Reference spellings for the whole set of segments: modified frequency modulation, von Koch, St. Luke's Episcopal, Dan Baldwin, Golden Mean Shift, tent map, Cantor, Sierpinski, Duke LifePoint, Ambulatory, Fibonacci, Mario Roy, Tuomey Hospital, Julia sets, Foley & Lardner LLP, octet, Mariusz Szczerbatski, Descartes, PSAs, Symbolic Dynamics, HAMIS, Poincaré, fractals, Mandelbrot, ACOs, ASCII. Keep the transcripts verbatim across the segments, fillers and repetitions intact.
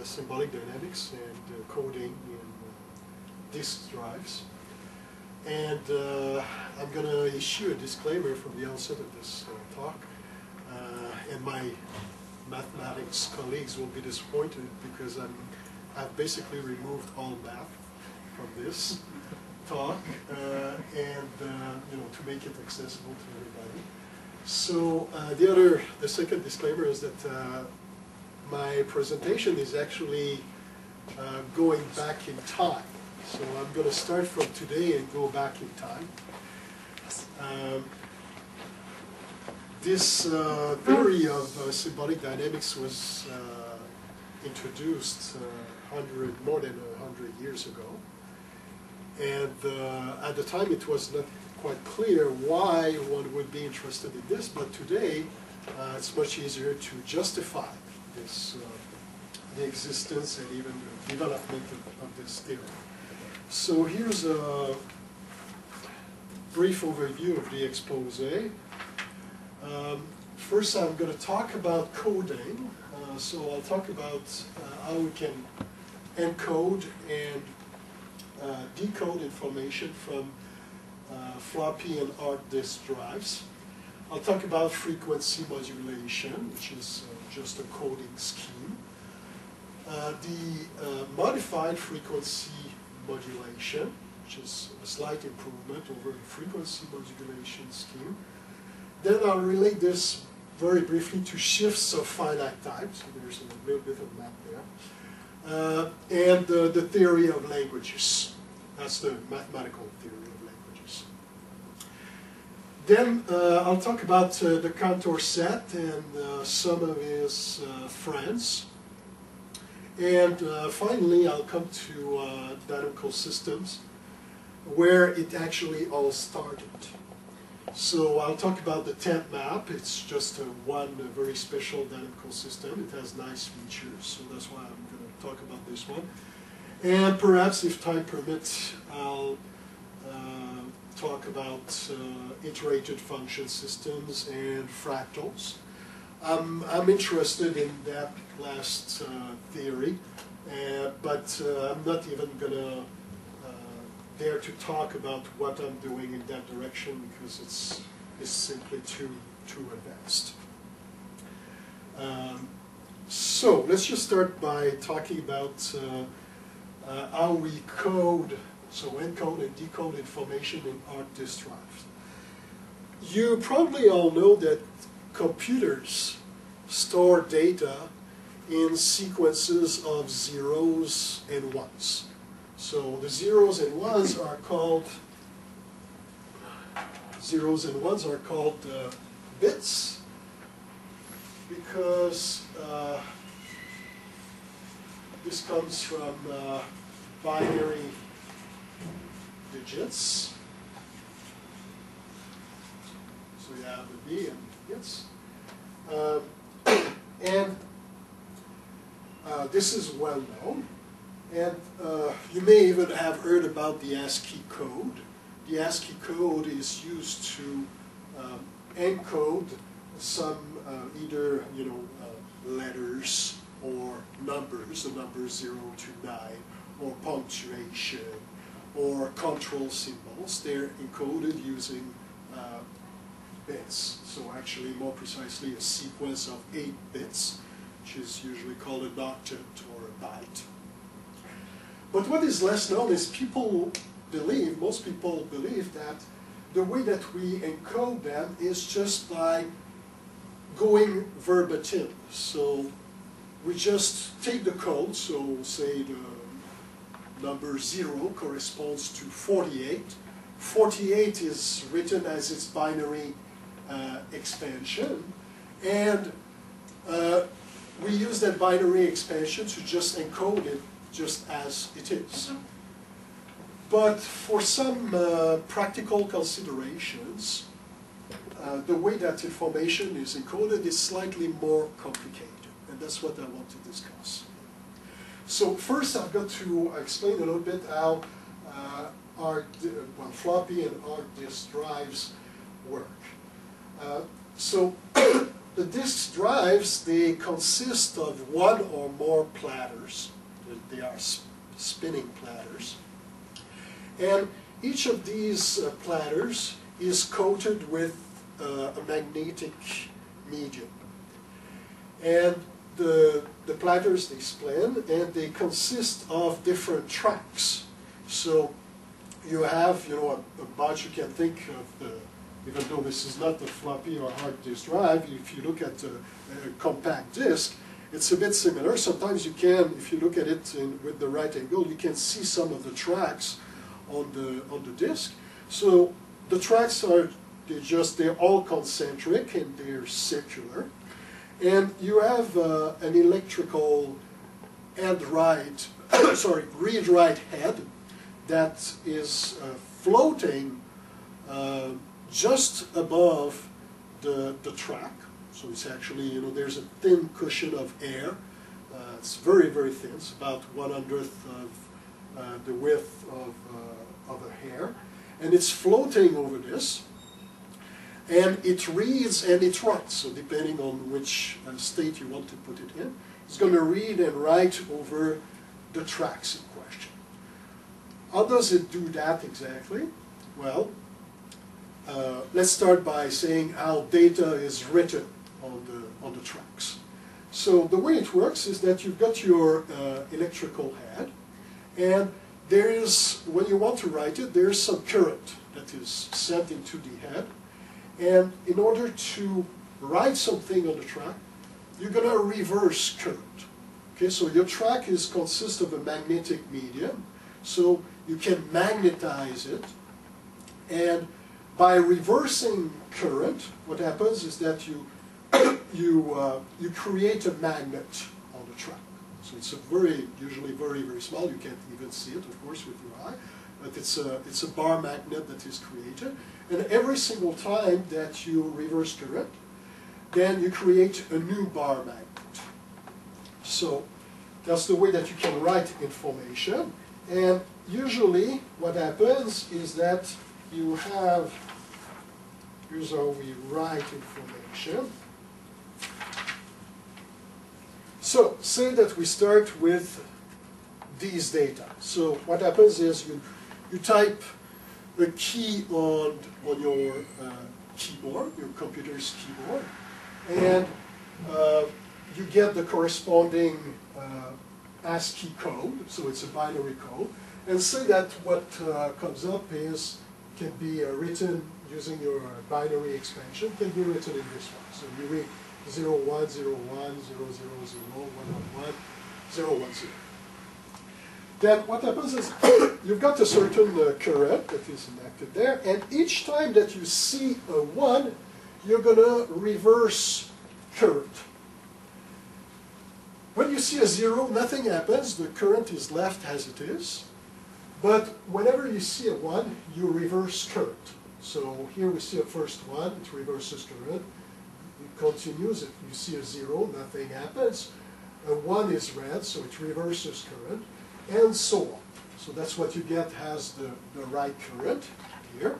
uh, symbolic dynamics and uh, coding in uh, disk drives. And uh, I'm going to issue a disclaimer from the onset of this uh, talk. Uh, and my mathematics colleagues will be disappointed because I'm, I've basically removed all math from this talk uh, and uh, you know, to make it accessible to everybody. So uh, the other, the second disclaimer is that uh, my presentation is actually uh, going back in time. So I'm going to start from today and go back in time. Um, this uh, theory of uh, symbolic dynamics was uh, introduced uh, hundred, more than a hundred years ago. And uh, at the time it was not quite clear why one would be interested in this, but today uh, it's much easier to justify this, uh, the existence and even the development of, of this theory. So here's a brief overview of the expose. Um, first I'm going to talk about coding, uh, so I'll talk about uh, how we can encode and Uh, decode information from uh, floppy and hard disk drives. I'll talk about frequency modulation, which is uh, just a coding scheme. Uh, the uh, modified frequency modulation, which is a slight improvement over the frequency modulation scheme. Then I'll relate this very briefly to shifts of finite time, so there's a little bit of math there. Uh, and uh, the theory of languages. That's the mathematical theory of languages. Then uh, I'll talk about uh, the Cantor set and uh, some of his uh, friends. And uh, finally I'll come to uh, dynamical systems, where it actually all started. So I'll talk about the temp map. It's just a one a very special dynamical system. It has nice features, so that's why I'm talk about this one, and perhaps if time permits I'll uh, talk about uh, iterated function systems and fractals. Um, I'm interested in that last uh, theory, uh, but uh, I'm not even going to uh, dare to talk about what I'm doing in that direction because it's, it's simply too, too advanced. Um, So let's just start by talking about uh, uh, how we code, so encode and decode information in hard disk drives. You probably all know that computers store data in sequences of zeros and ones. So the zeros and ones are called zeros and ones are called uh, bits. Because uh, this comes from uh, binary digits. So you have the B and digits. Um, and uh, this is well known. And uh, you may even have heard about the ASCII code. The ASCII code is used to um, encode some uh, either you know uh, letters or numbers, the numbers zero to nine, or punctuation, or control symbols. They're encoded using uh, bits. So actually, more precisely, a sequence of eight bits, which is usually called an octet or a byte. But what is less known is people believe, most people believe that the way that we encode them is just by going verbatim. So we just take the code, so say the number zero corresponds to forty-eight. forty-eight is written as its binary uh, expansion, and uh, we use that binary expansion to just encode it just as it is. But for some uh, practical considerations, Uh, the way that information is encoded is slightly more complicated, and that's what I want to discuss. So first I've got to explain a little bit how uh, our, well, floppy and hard disk drives work. Uh, so The disk drives, they consist of one or more platters. They are spinning platters. And each of these uh, platters is coated with uh, a magnetic medium. And the, the platters, they spin, and they consist of different tracks. So you have, you know, a, a bunch, you can think of the, even though this is not a floppy or hard disk drive, if you look at a, a compact disk, it's a bit similar. Sometimes you can, if you look at it in, with the right angle, you can see some of the tracks on the on the disk. So the tracks are they just they're all concentric and they're circular, and you have uh, an electrical and write sorry read write head that is uh, floating Uh, just above the, the track. So it's actually, you know, there's a thin cushion of air. Uh, it's very, very thin. It's about one hundredth of uh, the width of, uh, of a hair. And it's floating over this. And it reads and it writes. So depending on which uh, state you want to put it in, it's going to read and write over the tracks in question. How does it do that exactly? Well, Uh, let's start by saying how data is written on the, on the tracks. So the way it works is that you've got your uh, electrical head, and there is, when you want to write it, there's some current that is sent into the head. And in order to write something on the track, you're going to reverse current. Okay, so your track is consists of a magnetic medium, so you can magnetize it, and by reversing current, what happens is that you you uh, you create a magnet on the track. So it's a very usually very very small. You can't even see it, of course, with your eye. But it's a it's a bar magnet that is created. And every single time that you reverse current, then you create a new bar magnet. So that's the way that you can write information. And usually, what happens is that you have. Here's how we write information. So say that we start with these data. So what happens is you, you type a key on, on your uh, keyboard, your computer's keyboard, and uh, you get the corresponding uh, ASCII code, so it's a binary code, and say that what uh, comes up is can be uh, written using your binary expansion, can be written in this one. So you read zero one zero one zero zero zero one one one zero one zero. Then what happens is you've got a certain uh, current that is enacted there, and each time that you see a one, you're going to reverse current. When you see a zero, nothing happens. The current is left as it is. But whenever you see a one, you reverse current. So here we see a first one, it reverses current, it continues it. You see a zero, nothing happens. A one is red, so it reverses current, and so on. So that's what you get as the, the right current here.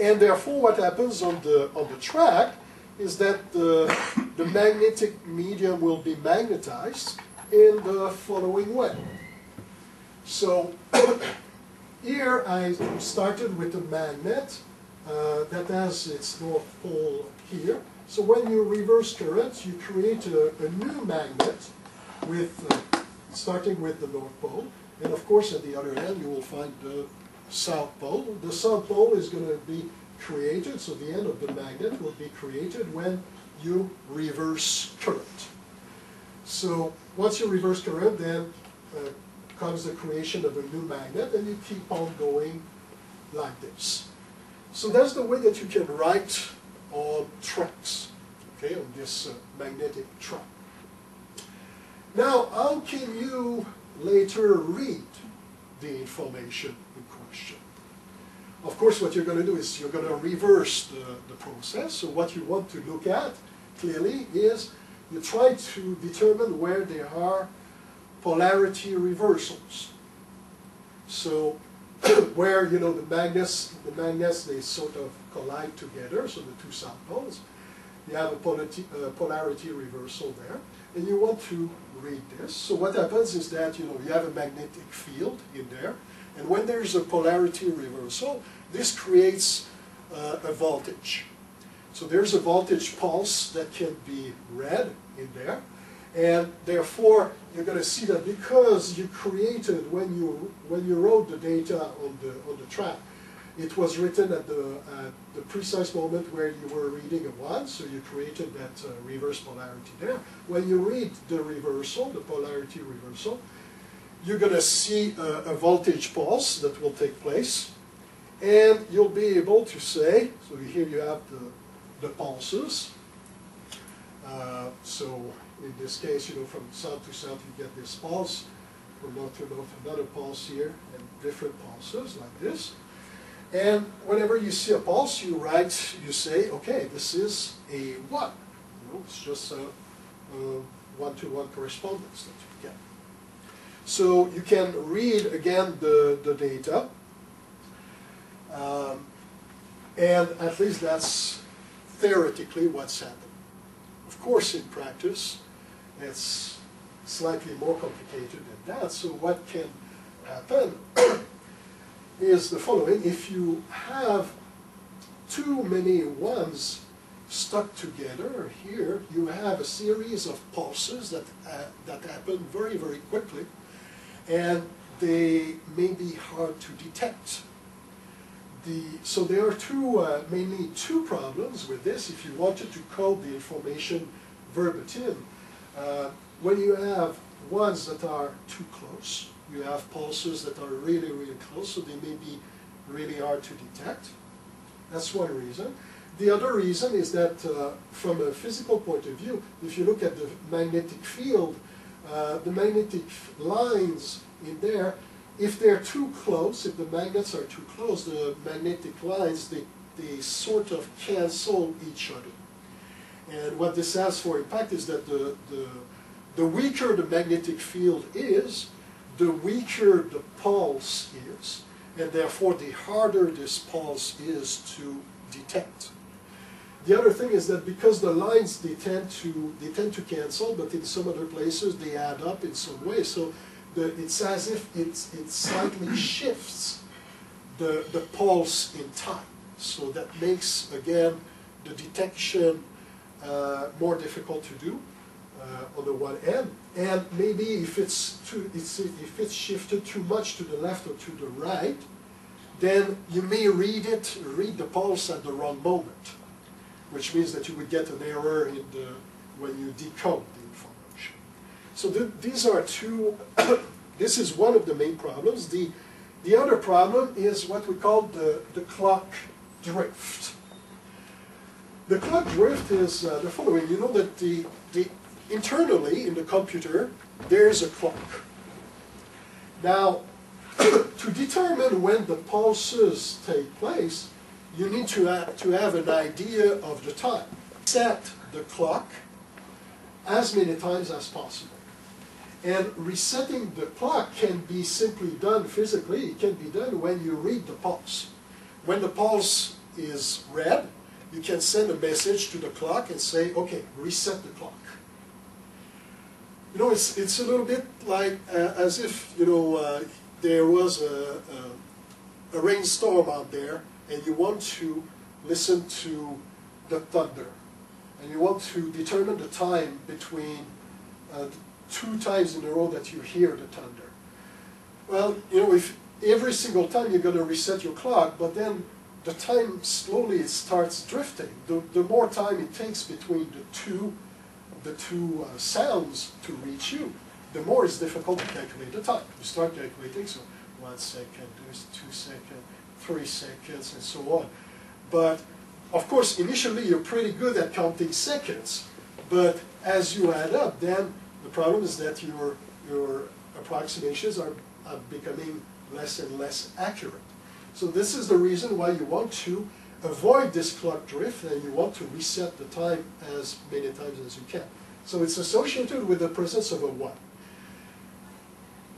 And therefore what happens on the, on the track is that the, the magnetic medium will be magnetized in the following way. So here I started with a magnet uh, that has its north pole here. So when you reverse current, you create a, a new magnet with uh, starting with the north pole. And of course, at the other end, you will find the south pole. The south pole is going to be created, so the end of the magnet will be created when you reverse current. So once you reverse current, then uh, comes the creation of a new magnet, and you keep on going like this. So that's the way that you can write on tracks, okay, on this uh, magnetic track. Now, how can you later read the information in question? Of course, what you're going to do is you're going to reverse the, the process. So what you want to look at clearly is you try to determine where there are polarity reversals. So where, you know, the magnets, the magnets, they sort of collide together, so the two south poles, You have a polarity, uh, polarity reversal there, and you want to read this. So what happens is that, you know, you have a magnetic field in there, and when there's a polarity reversal, this creates uh, a voltage. So there's a voltage pulse that can be read in there, and therefore you're going to see that because you created, when you when you wrote the data on the on the track, it was written at the uh, the precise moment where you were reading a one, so you created that uh, reverse polarity there. When you read the reversal, the polarity reversal, you're going to see a, a voltage pulse that will take place, and you'll be able to say, so here you have the, the pulses. Uh, so in this case, you know, from south to south you get this pulse, from north to north another pulse here, and different pulses like this. And whenever you see a pulse, you write, you say, okay, this is a one. You know, it's just a one-to-one correspondence that you get. So you can read again the, the data, um, and at least that's theoretically what's happened. Of course, in practice, it's slightly more complicated than that. So what can happen is the following: if you have too many ones stuck together here, you have a series of pulses that, uh, that happen very, very quickly, and they may be hard to detect. The, so there are two, uh, mainly two problems with this if you wanted to code the information verbatim. Uh, when you have ones that are too close, you have pulses that are really, really close, so they may be really hard to detect. That's one reason. The other reason is that uh, from a physical point of view, if you look at the magnetic field, uh, the magnetic lines in there, if they're too close, if the magnets are too close, the magnetic lines, they, they sort of cancel each other. And what this has for impact is that the, the, the weaker the magnetic field is, the weaker the pulse is, and therefore the harder this pulse is to detect. The other thing is that because the lines, they tend to they tend to cancel, but in some other places they add up in some way. So the, it's as if it's, it slightly shifts the, the pulse in time. So that makes, again, the detection uh, more difficult to do. Uh, on the one end, and maybe if it's too, it's, if it's shifted too much to the left or to the right, then you may read it, read the pulse at the wrong moment, which means that you would get an error in the when you decode the information. So th these are two. This is one of the main problems. The the other problem is what we call the the clock drift. The clock drift is uh, the following. You know that the the internally, in the computer, there is a clock. Now, to determine when the pulses take place, you need to have, to have an idea of the time. Set the clock as many times as possible. And resetting the clock can be simply done physically. It can be done when you read the pulse. When the pulse is read, you can send a message to the clock and say, okay, reset the clock. You know, it's, it's a little bit like uh, as if, you know, uh, there was a, a, a rainstorm out there and you want to listen to the thunder. And you want to determine the time between uh, two times in a row that you hear the thunder. Well, you know, if every single time you're going to reset your clock, but then the time slowly it starts drifting. The, the more time it takes between the two the two uh, sounds to reach you, the more it's difficult to calculate the time. You start calculating, so one second, there's two seconds, three seconds, and so on. But, of course, initially you're pretty good at counting seconds, but as you add up, then the problem is that your, your approximations are, are becoming less and less accurate. So this is the reason why you want to avoid this clock drift, and you want to reset the time as many times as you can. So it's associated with the presence of a one,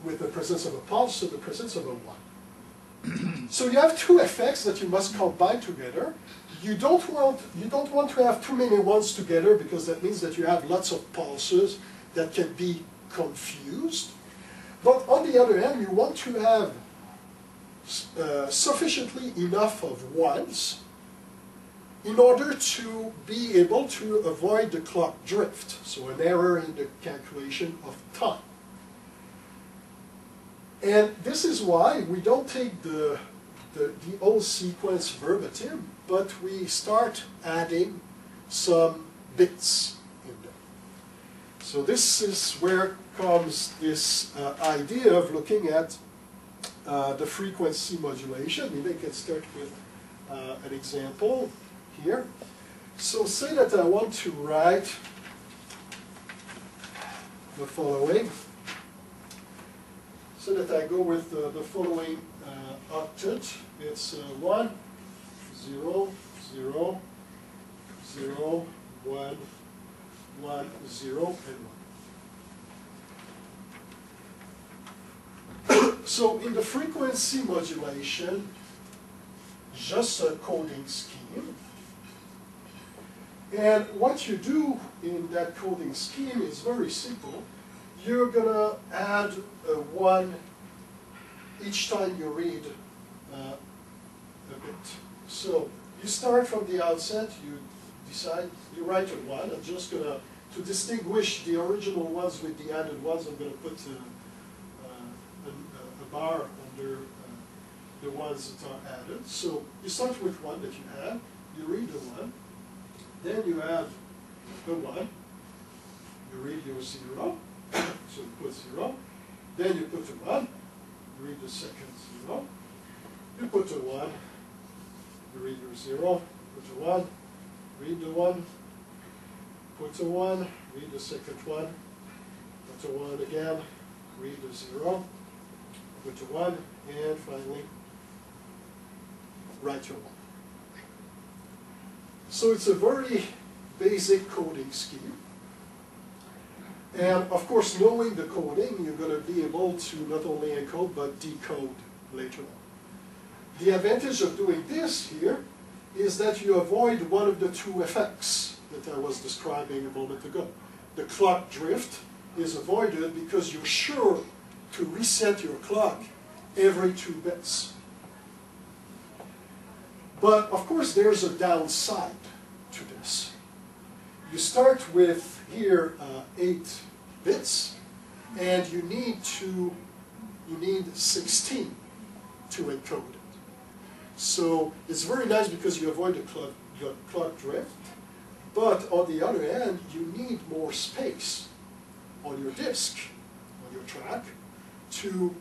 with the presence of a pulse, so the presence of a one. So you have two effects that you must combine together. you don't want you don't want to have too many ones together, because that means that you have lots of pulses that can be confused. But on the other hand, you want to have uh, sufficiently enough of ones in order to be able to avoid the clock drift, so an error in the calculation of time. And this is why we don't take the, the, the whole sequence verbatim, but we start adding some bits in them. So this is where comes this uh, idea of looking at uh, the frequency modulation. Maybe I can start with uh, an example here. So say that I want to write the following. So that I go with uh, the following uh, octet. It's uh, one, zero, zero, zero, one, one, zero, and one. So in the frequency modulation, just a coding scheme. And what you do in that coding scheme is very simple. You're going to add a one each time you read uh, a bit. So you start from the outset, you decide, you write a one. I'm just going to, to distinguish the original ones with the added ones, I'm going to put a, a, a bar under uh, the ones that are added. So you start with one that you have, you read the one, then you add the one, you read your zero. So you put zero, then you put the one, you read the second zero, you put the one, you read your zero, put the one, read the one, put the one, read the second one, put the one again, read the zero, put the one, and finally write your one. So it's a very basic coding scheme. And of course, knowing the coding, you're going to be able to not only encode, but decode later on. The advantage of doing this here is that you avoid one of the two effects that I was describing a moment ago. The clock drift is avoided because you're sure to reset your clock every two bits. But of course, there's a downside to this. You start with, here, uh, eight bits, and you need to, you need sixteen to encode it. So it's very nice because you avoid the clock, the clock drift, but on the other hand, you need more space on your disk, on your track, to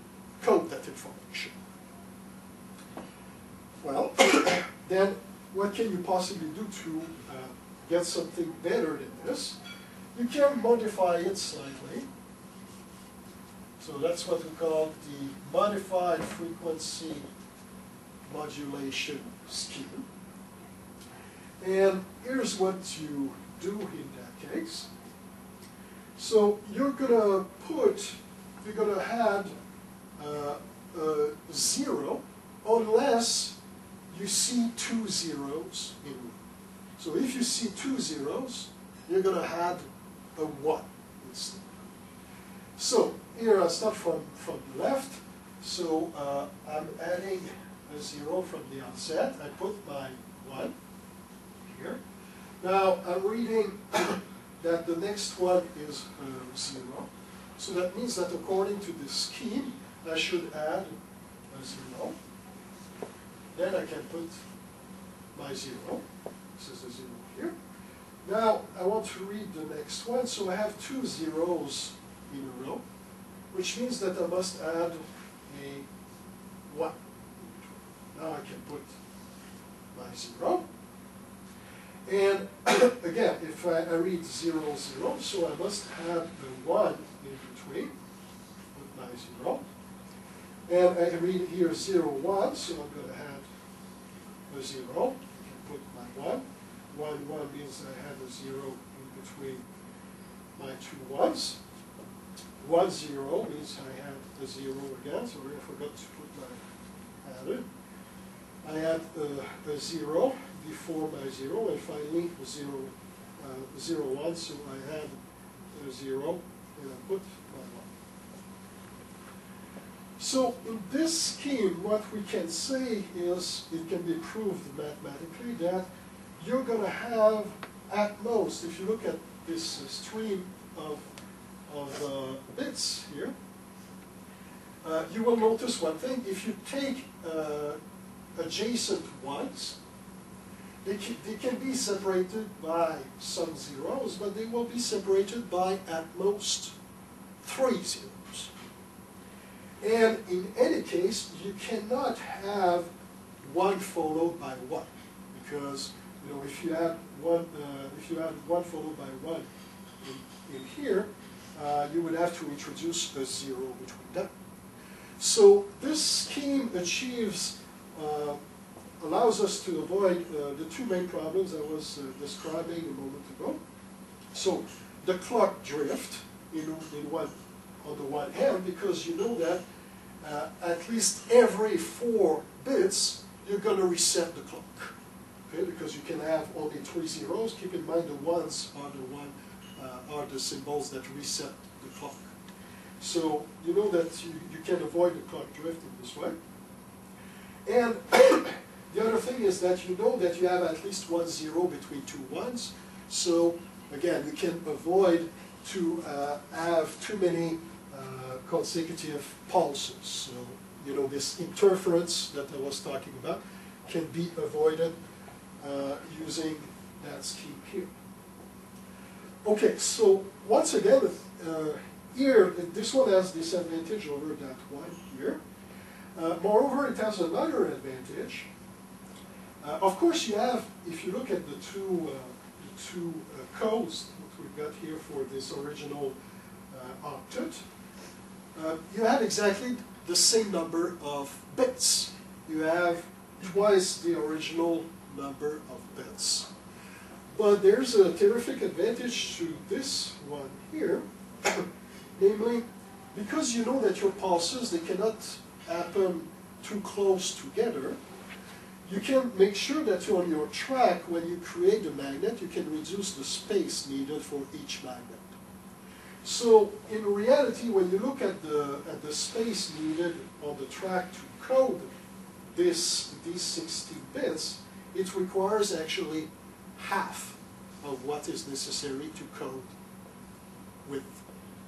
code that information. Well, then what can you possibly do to uh, get something better than this? You can modify it slightly. So that's what we call the modified frequency modulation scheme. And here's what you do in that case. So you're gonna put, you're gonna add uh, a zero unless you see two zeros in one. So if you see two zeros, you're gonna add a one instead. So here I start from, from the left. So uh, I'm adding a zero from the outset. I put my one here. Now I'm reading that the next one is uh, zero. So that means that according to this scheme, I should add a zero. Then I can put my zero. This is a zero here. Now, I want to read the next one, so I have two zeros in a row, which means that I must add a one. Now I can put my zero. And again, if I, I read zero, zero, so I must add a one in between with my zero. And I read here zero, one, so I'm going to add a zero. I can put my one. One, one means I have a zero in between my two ones. One, zero means I have a zero again, so I forgot to put my added. I add uh, the zero, d four by zero, and finally zero, uh, zero one, so I add uh, zero and I put my one. So in this scheme, what we can say is it can be proved mathematically that you're going to have at most, if you look at this uh, stream of, of uh, bits here, uh, you will notice one thing. If you take uh, adjacent ones, they, they can be separated by some zeros, but they will be separated by at most three zeros. And in any case, you cannot have one followed by one, because you know if you add one, uh, if you add one followed by one in, in here, uh, you would have to introduce a zero between them. So this scheme achieves, uh, allows us to avoid uh, the two main problems I was uh, describing a moment ago. So the clock drift in in one. on the one hand, because you know that uh, at least every four bits you're going to reset the clock, okay? Because you can have only three zeros. Keep in mind the ones are the one uh, are the symbols that reset the clock. So you know that you, you can avoid the clock drift in this way. And the other thing is that you know that you have at least one zero between two ones. So again, you can avoid to uh, have too many uh, consecutive pulses. So, you know, this interference that I was talking about can be avoided uh, using that scheme here. Okay, so once again, uh, here, this one has this advantage over that one here. Uh, moreover, it has another advantage. Uh, of course, you have, if you look at the two, uh, the two uh, codes we've got here for this original uh, octet, uh, you have exactly the same number of bits. You have twice the original number of bits. But there's a terrific advantage to this one here, namely, because you know that your pulses, they cannot happen too close together, you can make sure that on your track, when you create the magnet, you can reduce the space needed for each magnet. So in reality, when you look at the, at the space needed on the track to code this, these sixteen bits, it requires actually half of what is necessary to code with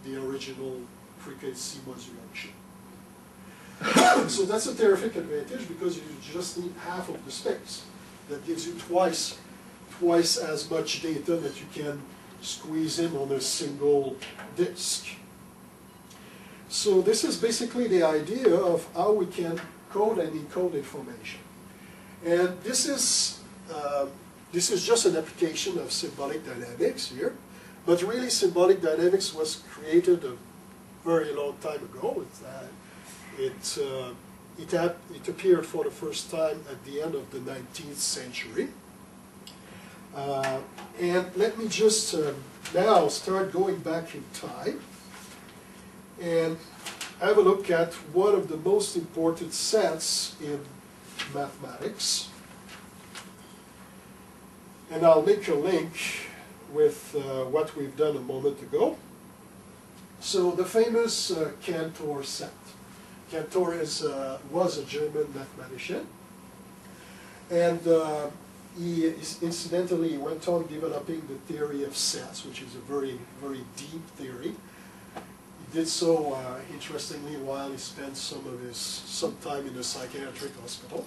the original frequency modulation. So that's a terrific advantage, because you just need half of the space. That gives you twice, twice as much data that you can squeeze in on a single disk. So this is basically the idea of how we can code and encode information. And this is, uh, this is just an application of symbolic dynamics here. But really, symbolic dynamics was created a very long time ago. It's, uh, It, uh, it, it appeared for the first time at the end of the nineteenth century. Uh, and let me just uh, now start going back in time and have a look at one of the most important sets in mathematics. And I'll make a link with uh, what we've done a moment ago. So the famous uh, Cantor set. Cantor is, uh, was a German mathematician, and uh, he is, incidentally went on developing the theory of sets, which is a very, very deep theory. He did so, uh, interestingly, while he spent some of his some time in a psychiatric hospital.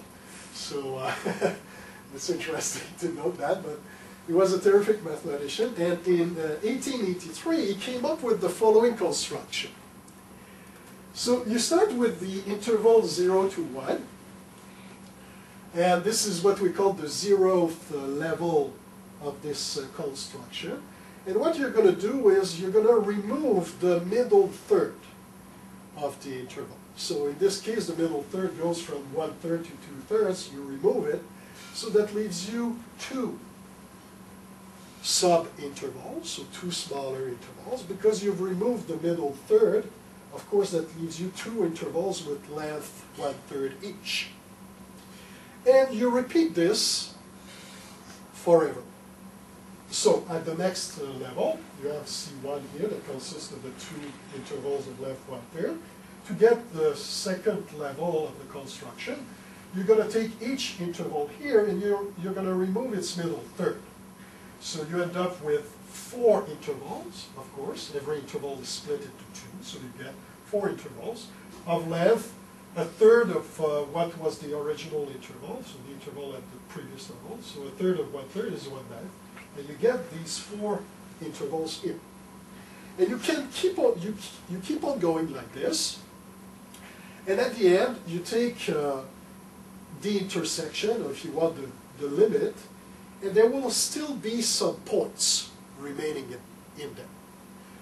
So uh, it's interesting to note that, but he was a terrific mathematician. And in uh, eighteen eighty-three, he came up with the following construction. So you start with the interval zero to one, and this is what we call the zeroth level of this uh, construction. And what you're going to do is you're going to remove the middle third of the interval. So in this case, the middle third goes from one third to two thirds. You remove it, so that leaves you two sub-intervals, so two smaller intervals, because you've removed the middle third. Of course, that leaves you two intervals with length one third each. and you repeat this forever. So at the next uh, level, you have C one here that consists of the two intervals of left one pair. To get the second level of the construction, you're going to take each interval here and you're, you're going to remove its middle third. So you end up with four intervals, of course. Every interval is split into two, so you get four intervals of length, a third of uh, what was the original interval, so the interval at the previous level. So a third of one third is one ninth. And you get these four intervals here. And you can keep on, you, you keep on going like this. And at the end, you take uh, the intersection, or if you want the, the limit, and there will still be some points remaining in, in there.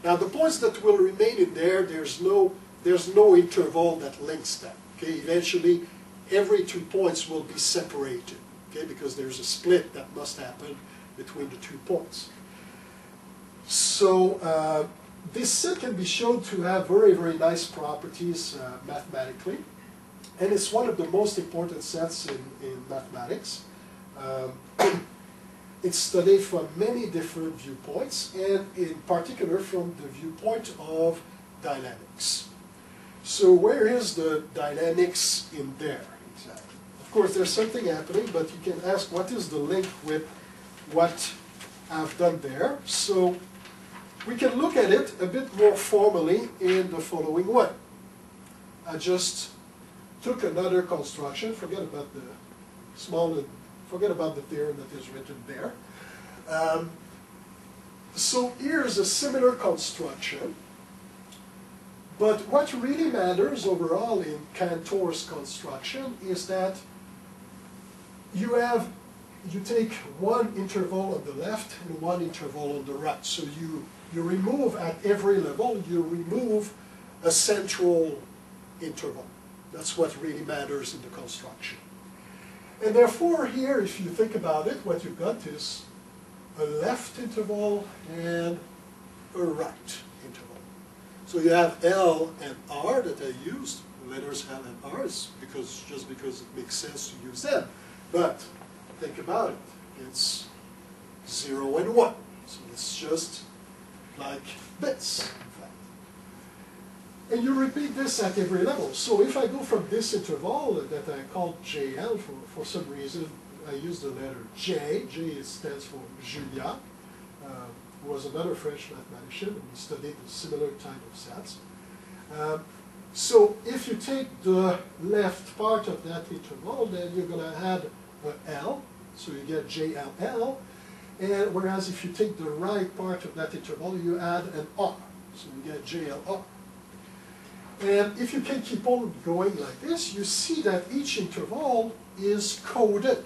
Now the points that will remain in there, there's no, there's no interval that links them. Okay? Eventually, every two points will be separated, okay? Because there's a split that must happen between the two points. So uh, this set can be shown to have very, very nice properties uh, mathematically. And it's one of the most important sets in, in mathematics. Um, it's studied from many different viewpoints, and in particular from the viewpoint of dynamics. So where is the dynamics in there exactly? Of course, there's something happening, but you can ask what is the link with what I've done there. So we can look at it a bit more formally in the following way. I just took another construction, forget about the small, forget about the theorem that is written there. Um, so here's a similar construction, but what really matters overall in Cantor's construction is that you have you take one interval on the left and one interval on the right. So you, you remove at every level, you remove a central interval. That's what really matters in the construction. And therefore here, if you think about it, what you've got is a left interval and a right interval. So you have L and R that I used, letters L and R, because, just because it makes sense to use them. But think about it, it's zero and one. So it's just like this, in fact. And you repeat this at every level. So if I go from this interval that I call J L, for, for some reason, I use the letter J. J stands for Julia, uh, who was another French mathematician, and he studied a similar type of sets. Um, so if you take the left part of that interval, then you're going to add L, so you get J L L, and whereas if you take the right part of that interval, you add an R, so you get J L R. And if you can keep on going like this, you see that each interval is coded.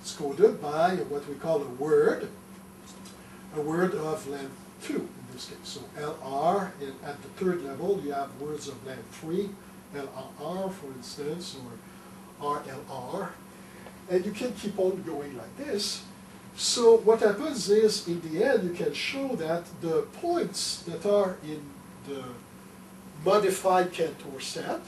It's coded by what we call a word, a word of length two in this case. So L R, and at the third level, you have words of length three, L R R, for instance, or R L R. And you can keep on going like this. So what happens is, in the end, you can show that the points that are in the modified Cantor set,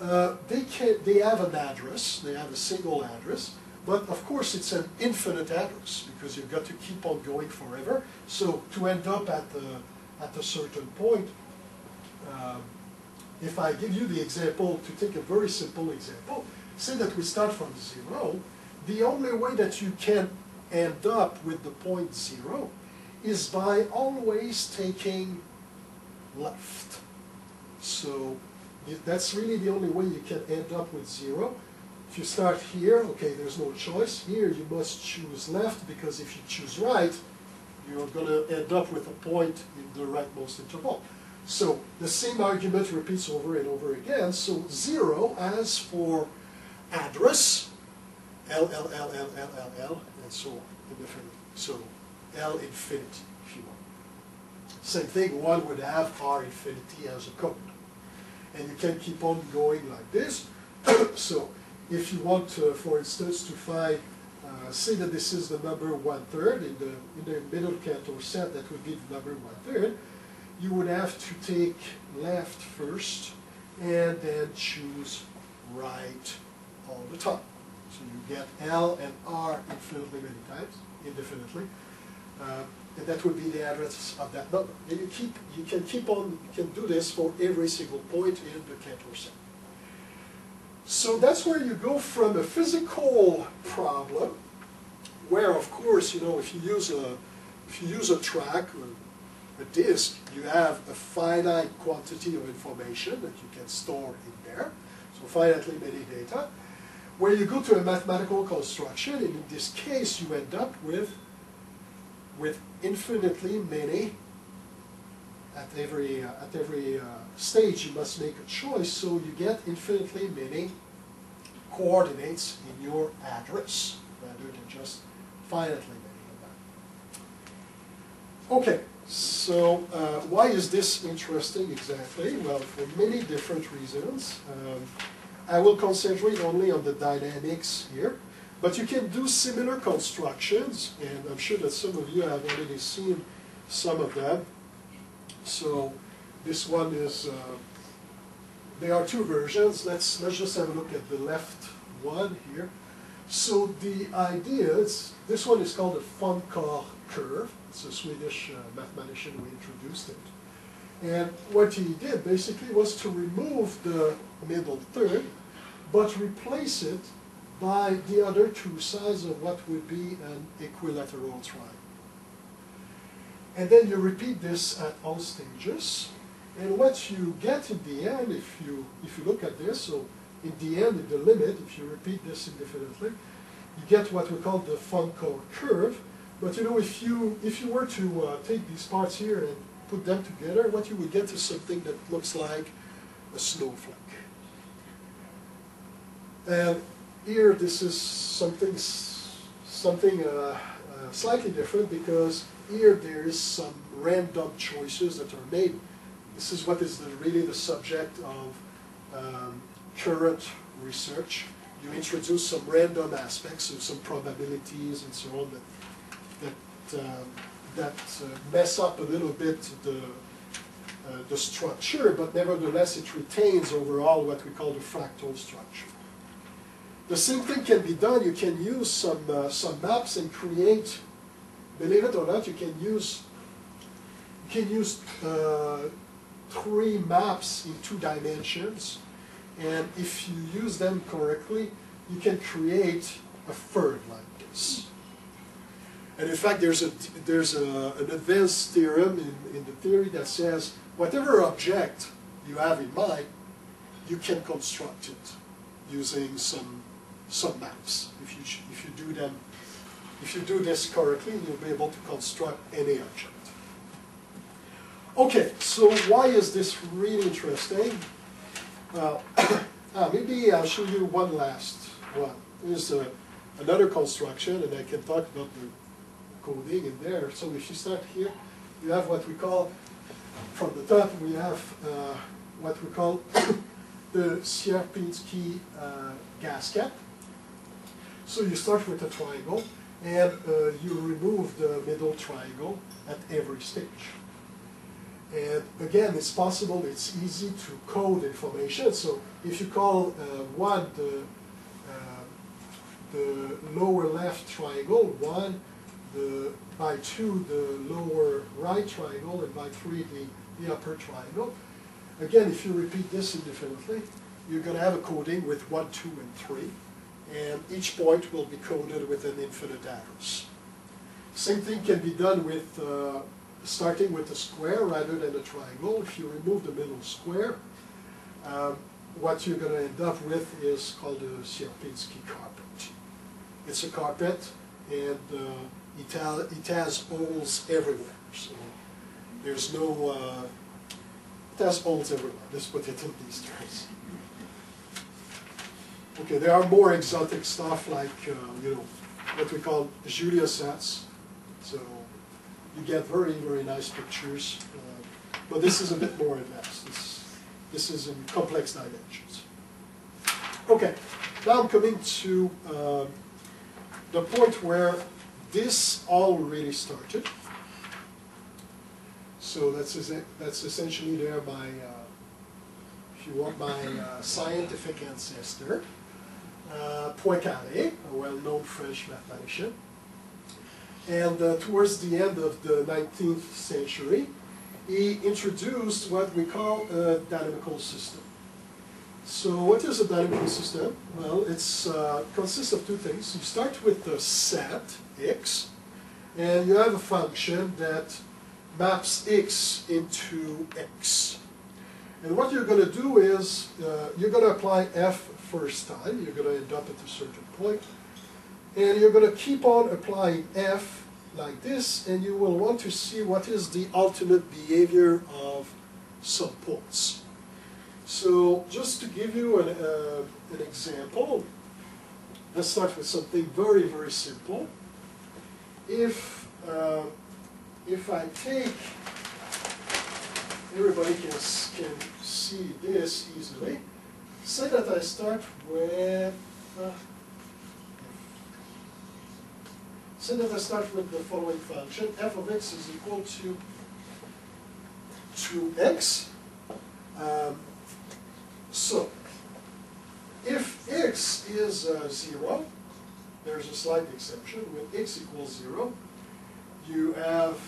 uh, they, can, they have an address, they have a single address, but of course it's an infinite address, because you've got to keep on going forever. So to end up at, the, at a certain point, um, if I give you the example, to take a very simple example, say that we start from zero, the only way that you can end up with the point zero is by always taking left. So that's really the only way you can end up with zero. If you start here, okay, there's no choice. Here you must choose left, because if you choose right, you're going to end up with a point in the rightmost interval. So the same argument repeats over and over again. So zero, as for address, L, L, L, L, L, L, L, and so on, indefinitely. So L infinity, if you want. Same thing, one would have R infinity as a code. And you can keep on going like this. So if you want, to, for instance, to find, uh, say that this is the number one third, in the, in the middle Cantor set, that would be the number one third, you would have to take left first, and then choose right all the time. So you get L and R infinitely many times, indefinitely. Uh, and that would be the address of that number. And you keep, you can keep on, you can do this for every single point in the Cantor set. So that's where you go from a physical problem, where of course, you know, if you use a, if you use a track or a disk, you have a finite quantity of information that you can store in there, so finitely many data. Where you go to a mathematical construction, and in this case, you end up with with infinitely many. At every uh, at every uh, stage, you must make a choice, so you get infinitely many coordinates in your address rather than just finitely many of them. Okay, so uh, why is this interesting exactly? Well, for many different reasons. Um, I will concentrate only on the dynamics here, but you can do similar constructions, and I'm sure that some of you have already seen some of them. So this one is, uh, there are two versions. Let's, let's just have a look at the left one here. So the idea is, this one is called a von Koch curve. It's a Swedish uh, mathematician who introduced it. And what he did basically was to remove the middle third, but replace it by the other two sides of what would be an equilateral triangle. And then you repeat this at all stages. And what you get in the end, if you, if you look at this, so in the end, in the limit, if you repeat this indefinitely, you get what we call the von Koch curve. But you know, if you, if you were to uh, take these parts here and put them together, what you would get is something that looks like a snowflake. And here, this is something, something uh, uh, slightly different, because here there is some random choices that are made. This is what is the, really the subject of um, current research. You introduce some random aspects of some probabilities and so on that, that um, that uh, mess up a little bit the, uh, the structure, but nevertheless it retains overall what we call the fractal structure. The same thing can be done. You can use some, uh, some maps and create, believe it or not, you can use, you can use uh, three maps in two dimensions, and if you use them correctly, you can create a third like this. And in fact, there's, a, there's a, an advanced theorem in, in the theory that says whatever object you have in mind, you can construct it using some, some maps. If you, if, you do them, if you do this correctly, you'll be able to construct any object. Okay, so why is this really interesting? Well, ah, maybe I'll show you one last one. Here's a, another construction, and I can talk about the coding in there. So if you start here, you have what we call, from the top, we have uh, what we call the Sierpinski uh, gasket. So you start with a triangle, and uh, you remove the middle triangle at every stage. And again, it's possible, it's easy to code information. So if you call uh, one the, uh, the lower left triangle, one, The, by two, the lower right triangle, and by three, the, the upper triangle. Again, if you repeat this indefinitely, you're going to have a coding with one, two, and three, and each point will be coded with an infinite address. Same thing can be done with uh, starting with a square rather than a triangle. If you remove the middle square, um, what you're going to end up with is called a Sierpinski carpet. It's a carpet, and uh, It, ha it has holes everywhere, so there's no, uh, it has holes everywhere, let's put it in these terms. Okay, there are more exotic stuff like, uh, you know, what we call Julia sets, so you get very, very nice pictures, uh, but this is a bit more advanced. This, this is in complex dimensions. Okay, now I'm coming to uh, the point where this all really started. So that's, that's essentially there my, uh, if you want, my uh, scientific ancestor. uh, Poincaré, a well-known French mathematician. And uh, towards the end of the nineteenth century, he introduced what we call a dynamical system. So what is a dynamical system? Well, it uh, consists of two things. You start with a set, x, and you have a function that maps x into x. And what you're going to do is, uh, you're going to apply f first time. You're going to end up at a certain point. And you're going to keep on applying f like this, and you will want to see what is the ultimate behavior of some points. So just to give you an, uh, an example, let's start with something very, very simple. If, uh, if I take, everybody can, can see this easily, say that I start with, uh, say that I start with the following function, f of x is equal to two x. Um, So, if x is uh, zero, there's a slight exception. When x equals zero, you have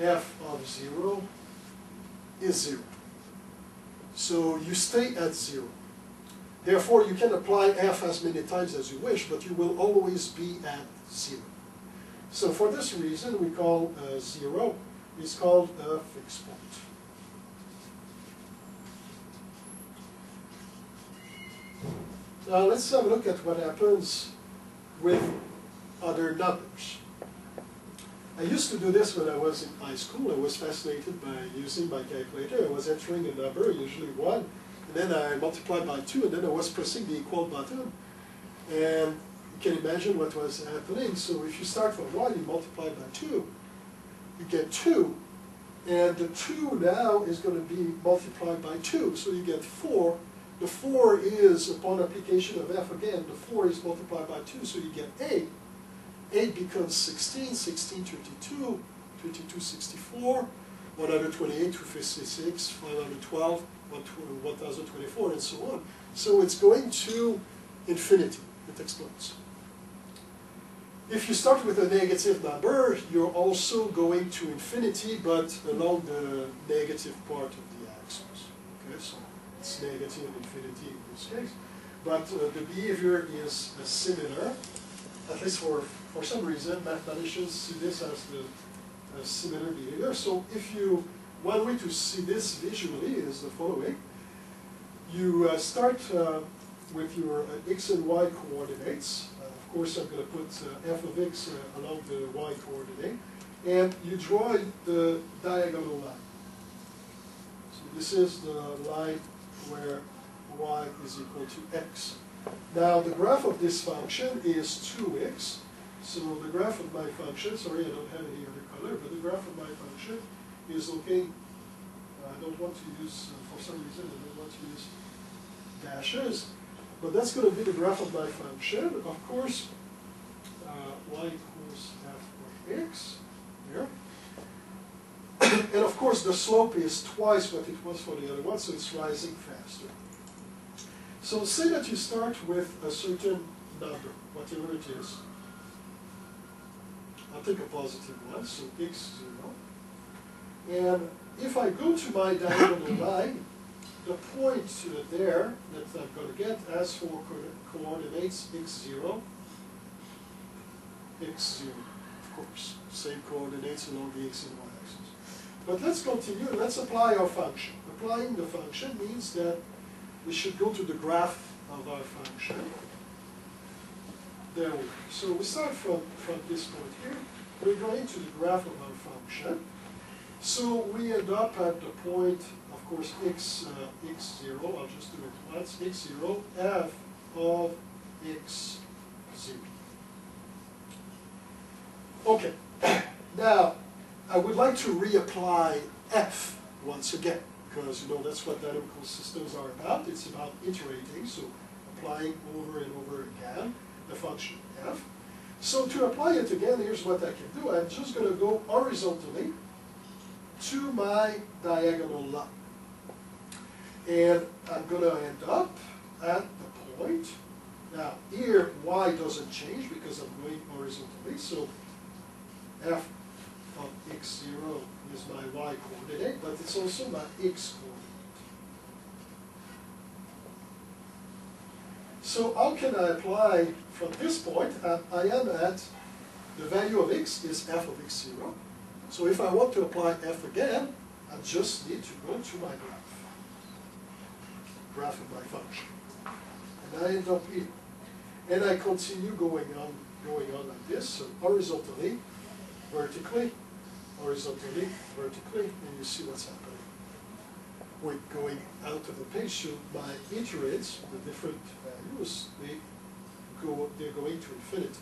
f of zero is zero. So you stay at zero. Therefore, you can apply f as many times as you wish, but you will always be at zero. So for this reason, we call uh, zero, it's called a fixed point. Now let's have a look at what happens with other numbers. I used to do this when I was in high school. I was fascinated by using my calculator. I was entering a number, usually one, and then I multiplied by two, and then I was pressing the equal button. And you can imagine what was happening. So if you start from one, you multiply by two, you get two. And the two now is going to be multiplied by two, so you get four. The four is, upon application of f again, the four is multiplied by two, so you get eight. eight becomes sixteen, sixteen, thirty-two, thirty-two, sixty-four, one hundred twenty-eight, two hundred fifty-six, five hundred twelve, one thousand twenty-four, and so on. So it's going to infinity. It explodes. If you start with a negative number, you're also going to infinity, but along the negative part of the axis. Okay, so it's negative infinity in this case, but uh, the behavior is uh, similar. At least for for some reason, mathematicians see this as the uh, similar behavior. So, if you one way to see this visually is the following: you uh, start uh, with your uh, x and y coordinates. Uh, of course, I'm going to put uh, f of x uh, along the y coordinate, and you draw the diagonal line. So, this is the line where y is equal to x. Now the graph of this function is two x. So the graph of my function, sorry I don't have any other color, but the graph of my function is okay. I don't want to use, uh, for some reason I don't want to use dashes, but that's going to be the graph of my function. Of course, uh, y equals half of x here. And of course, the slope is twice what it was for the other one, so it's rising faster. So say that you start with a certain number, whatever it is. I'll take a positive one, so x zero. And if I go to my diagonal line, the point there that I'm going to get as for co coordinates x zero, x zero, of course, same coordinates along the x and y. But let's continue, let's apply our function. Applying the function means that we should go to the graph of our function. There we go. So we start from, from this point here. We're going to the graph of our function. So we end up at the point, of course, x, uh, x zero, I'll just do it once, x zero, f of x zero. Okay, now, I would like to reapply f once again, because you know that's what dynamical systems are about. It's about iterating, so applying over and over again the function f. So to apply it again, here's what I can do. I'm just going to go horizontally to my diagonal line. And I'm going to end up at the point Now, here, y doesn't change because I'm going horizontally, so f of x zero is my y coordinate, but it's also my x coordinate. So how can I apply from this point? I, I am at the value of x is f of x zero. So if I want to apply f again, I just need to go to my graph, graph of my function. And I end up here. And I continue going on, going on like this, so horizontally, vertically, horizontally, vertically, and you see what's happening. We're going out of the page, so my iterates, the different values, they go, they're going to infinity.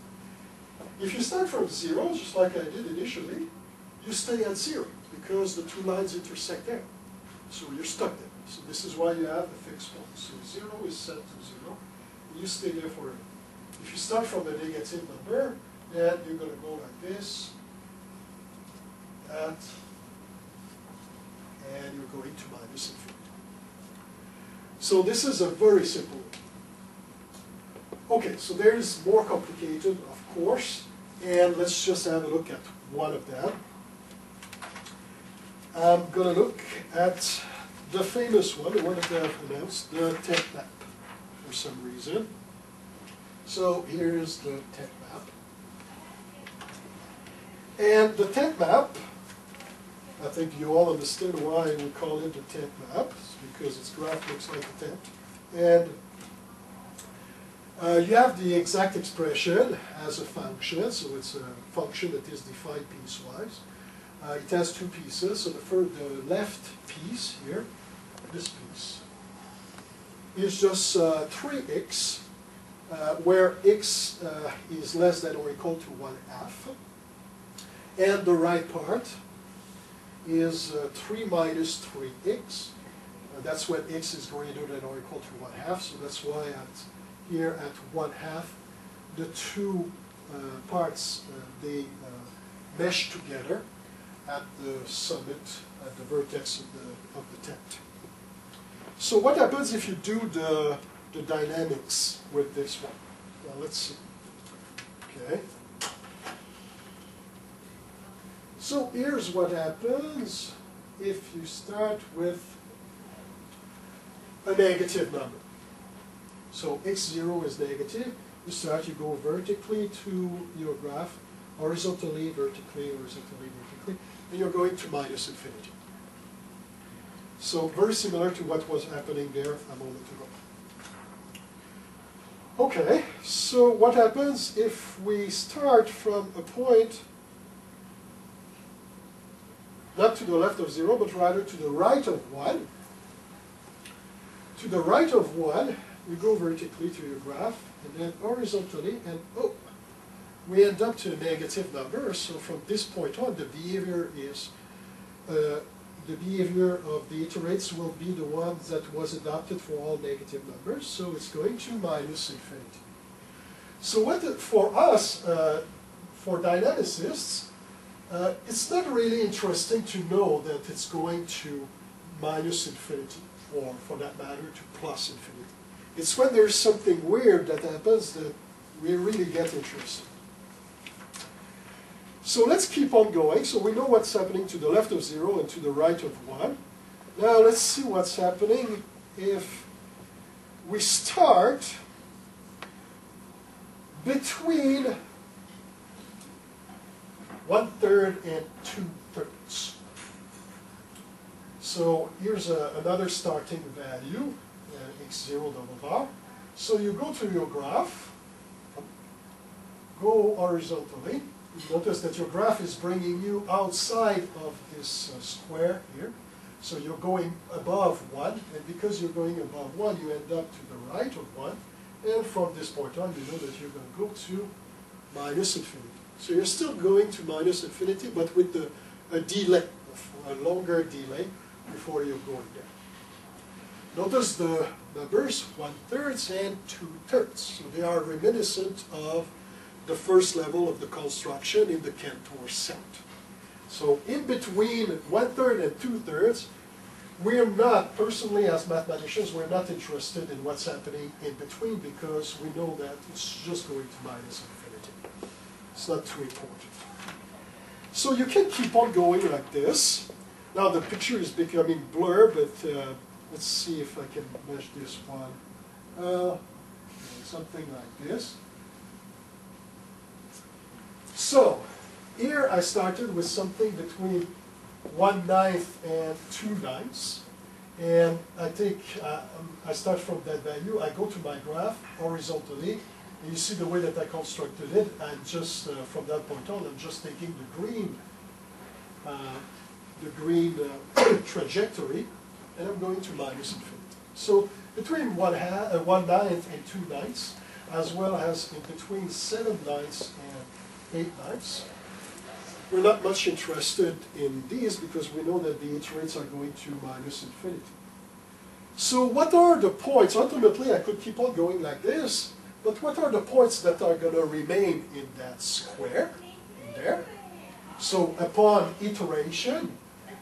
If you start from zero, just like I did initially, you stay at zero because the two lines intersect there. So you're stuck there. So this is why you have a fixed point. So zero is set to zero, and you stay there forever. If you start from a negative number, then you're going to go like this, that, and you're going to minus infinity. So this is a very simple one. Okay, so there is more complicated, of course, and let's just have a look at one of them. I'm going to look at the famous one, the one that I've announced, the tech map, for some reason. So here's the tech map. And the tech map, I think you all understand why we call it the tent map. It's because its graph looks like a tent. And uh, you have the exact expression as a function, so it's a function that is defined piecewise. Uh, it has two pieces, so the, first, the left piece here, this piece, is just uh, three x, uh, where x uh, is less than or equal to one half. And the right part is uh, three minus three x. Uh, that's when x is greater than or equal to one half, so that's why at, here at one half, the two uh, parts, uh, they uh, mesh together at the summit, at the vertex of the, of the tent. So what happens if you do the, the dynamics with this one? Now let's see. Okay. So here's what happens if you start with a negative number. So x zero is negative. You start, you go vertically to your graph, horizontally, vertically, horizontally, vertically, and you're going to minus infinity. So very similar to what was happening there a moment ago. Okay, so what happens if we start from a point not to the left of zero, but rather to the right of one. To the right of one, you go vertically to your graph, and then horizontally, and oh, we end up to a negative number. So from this point on, the behavior is, uh, the behavior of the iterates will be the one that was adopted for all negative numbers, so it's going to minus infinity. So what the, for us, uh, for dynamicists, Uh, it's not really interesting to know that it's going to minus infinity, or for that matter, to plus infinity. It's when there's something weird that happens that we really get interested. So let's keep on going. So we know what's happening to the left of zero and to the right of one. Now let's see what's happening if we start between one third and two thirds. So here's a, another starting value, uh, x zero double bar. So you go to your graph, go horizontally. You notice that your graph is bringing you outside of this uh, square here. So you're going above one, and because you're going above one, you end up to the right of one. And from this point on, you know that you're going to go to minus infinity. So you're still going to minus infinity, but with the, a delay, a longer delay before you're going there. Notice the numbers, one thirds and two thirds. So they are reminiscent of the first level of the construction in the Cantor set. So in between one third and two thirds, We are not, personally as mathematicians, we're not interested in what's happening in between because we know that it's just going to minus infinity. It's not too important. So you can keep on going like this. Now the picture is becoming blur, but uh, let's see if I can mesh this one. Uh, something like this. So here I started with something between one ninth and two ninths, and I take, uh, I start from that value, I go to my graph horizontally, and you see the way that I constructed it, and just uh, from that point on, I'm just taking the green, uh, the green uh, trajectory, and I'm going to minus infinity. So between one, half, uh, one ninth and two ninths, as well as in between seven ninths and eight ninths, we're not much interested in these because we know that the iterates are going to minus infinity. So what are the points? Ultimately, I could keep on going like this, but what are the points that are going to remain in that square, in there? So upon iteration,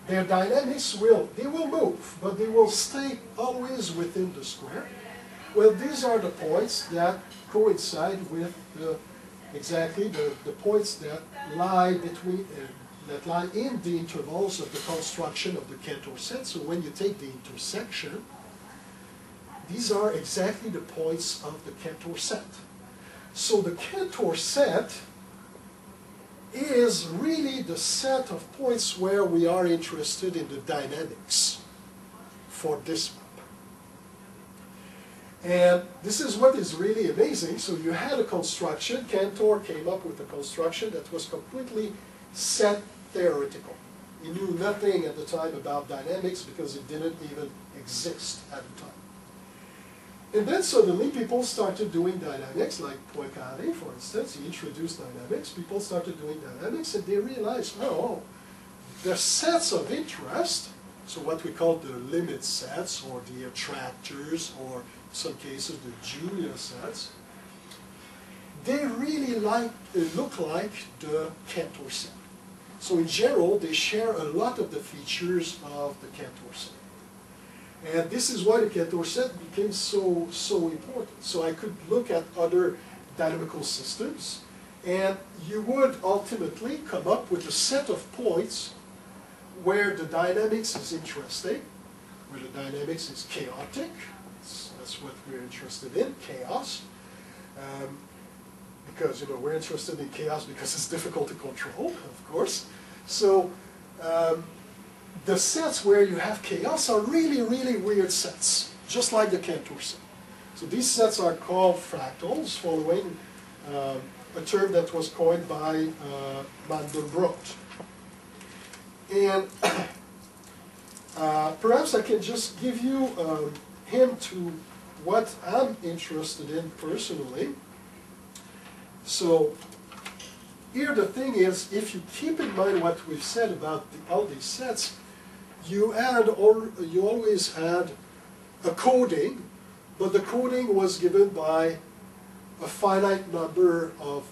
their dynamics will, they will move, but they will stay always within the square. Well, these are the points that coincide with the exactly the, the points that lie between uh, that lie in the intervals of the construction of the Cantor set. So when you take the intersection, these are exactly the points of the Cantor set. So the Cantor set is really the set of points where we are interested in the dynamics for this map. And this is what is really amazing. So you had a construction, Cantor came up with a construction that was completely set theoretical. He knew nothing at the time about dynamics because it didn't even exist at the time. And then suddenly people started doing dynamics, like Poincaré, for instance, he introduced dynamics, people started doing dynamics and they realized, oh, the sets of interest, so what we call the limit sets or the attractors or in some cases the Julia sets, they really like, they look like the Cantor set. So in general, they share a lot of the features of the Cantor set. And this is why the Cantor set became so, so important. So I could look at other dynamical systems, and you would ultimately come up with a set of points where the dynamics is interesting, where the dynamics is chaotic, that's what we're interested in, chaos, um, because, you know, we're interested in chaos because it's difficult to control, of course. So um, the sets where you have chaos are really, really weird sets, just like the Cantor set. So these sets are called fractals, following uh, a term that was coined by uh, Mandelbrot. And uh, perhaps I can just give you um, a hint to what I'm interested in personally. So here the thing is, if you keep in mind what we've said about the, all these sets, you had or you always had a coding, but the coding was given by a finite number of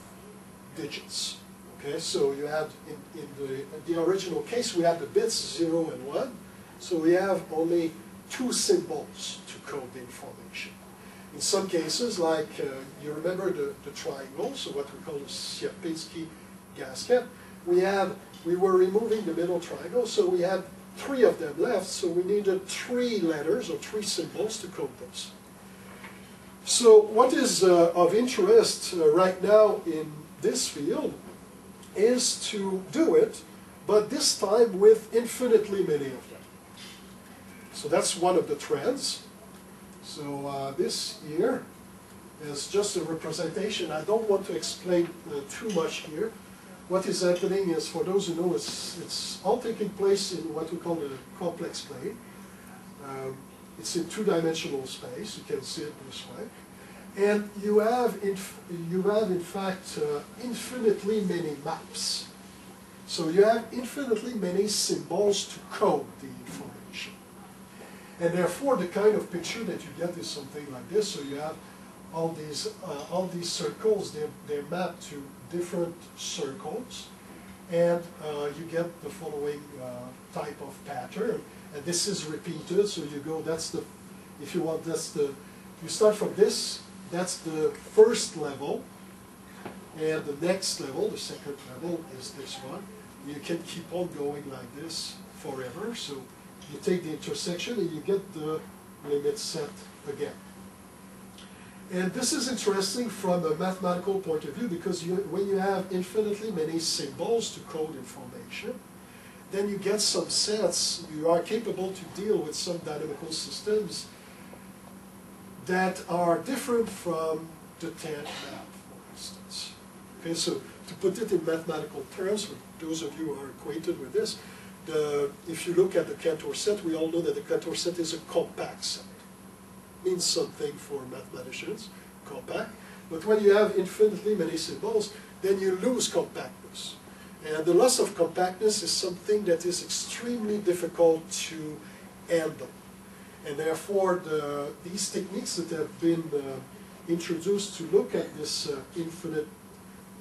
digits. Okay, so you had in, in, the, in the original case we had the bits zero and one, so we have only two symbols to code the information. In some cases, like uh, you remember the, the triangle, so what we call the Sierpinski gasket, we had we were removing the middle triangle, so we had three of them left, so we needed three letters or three symbols to code those. So what is uh, of interest uh, right now in this field is to do it, but this time with infinitely many of them. So that's one of the trends. So uh, this here is just a representation. I don't want to explain uh, too much here. What is happening is, for those who know, it's, it's all taking place in what we call the complex plane. Um, it's in two-dimensional space. You can see it this way. And you have, inf you have in fact, uh, infinitely many maps. So you have infinitely many symbols to code the information. And therefore, the kind of picture that you get is something like this. So you have all these, uh, all these circles, they're, they're mapped to different circles. And uh, you get the following uh, type of pattern. and this is repeated. So you go, that's the, if you want, that's the, you start from this, that's the first level, and the next level, the second level, is this one. You can keep on going like this forever. So you take the intersection and you get the limit set again. And this is interesting from a mathematical point of view, because you, when you have infinitely many symbols to code information, then you get some sets, you are capable to deal with some dynamical systems that are different from the Tant map, for instance. Okay, so to put it in mathematical terms, for those of you who are acquainted with this, the, if you look at the Cantor set, we all know that the Cantor set is a compact set. Means something for mathematicians, compact. But when you have infinitely many symbols, then you lose compactness. And the loss of compactness is something that is extremely difficult to handle. And therefore, the, these techniques that have been uh, introduced to look at this uh, infinite